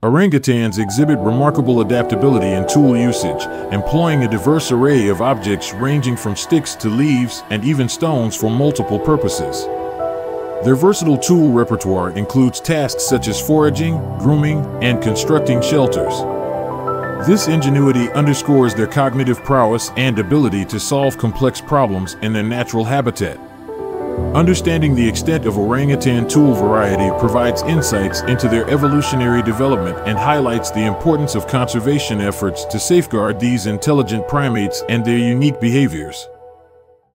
Orangutans exhibit remarkable adaptability in tool usage, employing a diverse array of objects ranging from sticks to leaves and even stones for multiple purposes. Their versatile tool repertoire includes tasks such as foraging, grooming, and constructing shelters. This ingenuity underscores their cognitive prowess and ability to solve complex problems in their natural habitat. Understanding the extent of orangutan tool variety provides insights into their evolutionary development and highlights the importance of conservation efforts to safeguard these intelligent primates and their unique behaviors.